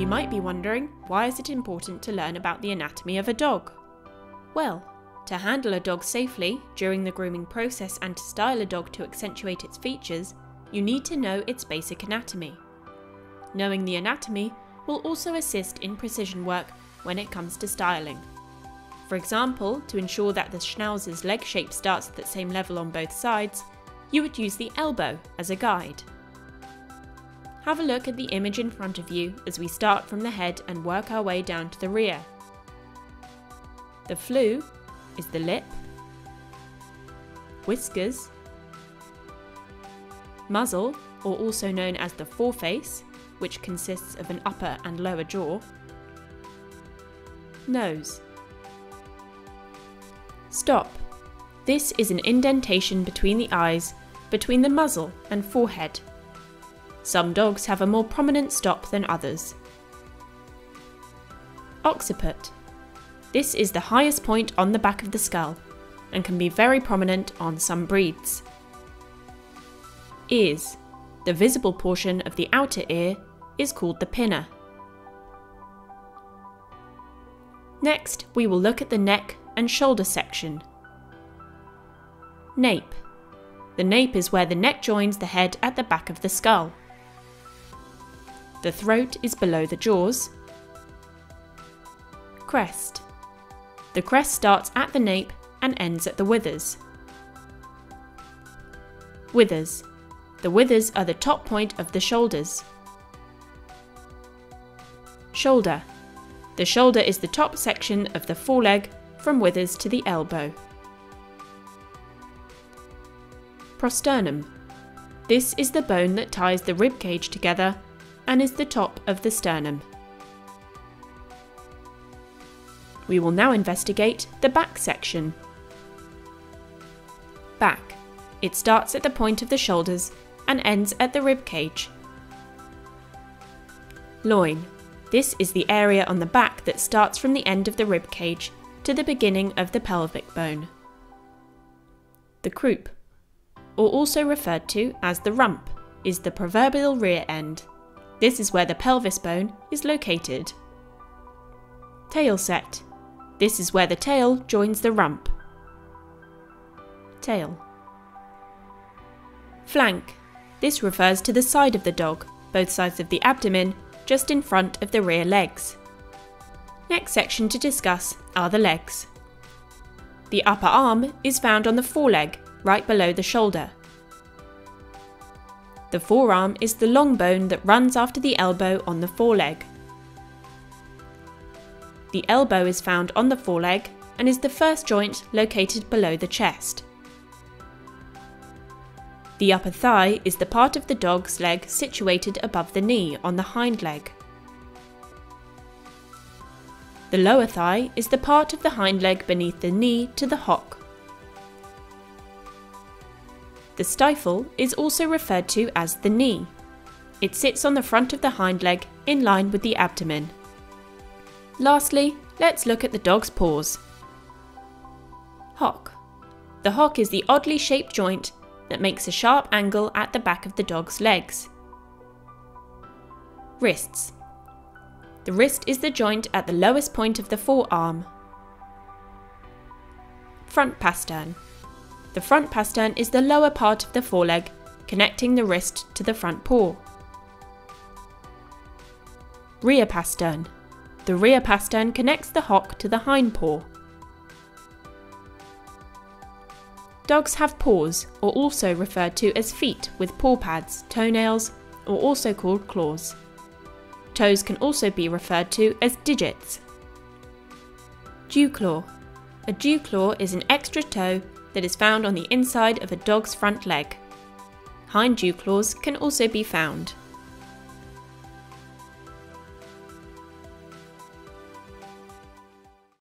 You might be wondering, why is it important to learn about the anatomy of a dog? Well, to handle a dog safely during the grooming process and to style a dog to accentuate its features, you need to know its basic anatomy. Knowing the anatomy will also assist in precision work when it comes to styling. For example, to ensure that the Schnauzer's leg shape starts at the same level on both sides, you would use the elbow as a guide. Have a look at the image in front of you as we start from the head and work our way down to the rear. The flew is the lip, whiskers, muzzle, or also known as the foreface, which consists of an upper and lower jaw, nose. Stop. This is an indentation between the eyes, between the muzzle and forehead. Some dogs have a more prominent stop than others. Occiput. This is the highest point on the back of the skull and can be very prominent on some breeds. Ears. The visible portion of the outer ear is called the pinna. Next, we will look at the neck and shoulder section. Nape. The nape is where the neck joins the head at the back of the skull. The throat is below the jaws. Crest. The crest starts at the nape and ends at the withers. Withers. The withers are the top point of the shoulders. Shoulder. The shoulder is the top section of the foreleg from withers to the elbow. Prosternum. This is the bone that ties the rib cage together and is the top of the sternum. We will now investigate the back section. Back. It starts at the point of the shoulders and ends at the rib cage. Loin. This is the area on the back that starts from the end of the rib cage to the beginning of the pelvic bone. The croup, or also referred to as the rump, is the proverbial rear end. This is where the pelvis bone is located. Tail set. This is where the tail joins the rump. Tail. Flank. This refers to the side of the dog, both sides of the abdomen, just in front of the rear legs. Next section to discuss are the legs. The upper arm is found on the foreleg, right below the shoulder. The forearm is the long bone that runs after the elbow on the foreleg. The elbow is found on the foreleg and is the first joint located below the chest. The upper thigh is the part of the dog's leg situated above the knee on the hind leg. The lower thigh is the part of the hind leg beneath the knee to the hock. The stifle is also referred to as the knee. It sits on the front of the hind leg in line with the abdomen. Lastly, let's look at the dog's paws. Hock. The hock is the oddly shaped joint that makes a sharp angle at the back of the dog's legs. Wrists. The wrist is the joint at the lowest point of the forearm. Front pastern. The front pastern is the lower part of the foreleg, connecting the wrist to the front paw. Rear pastern. The rear pastern connects the hock to the hind paw. Dogs have paws, or also referred to as feet, with paw pads, toenails, or also called claws. Toes can also be referred to as digits. Dew claw. A dew claw is an extra toe that is found on the inside of a dog's front leg. Hind dew claws can also be found.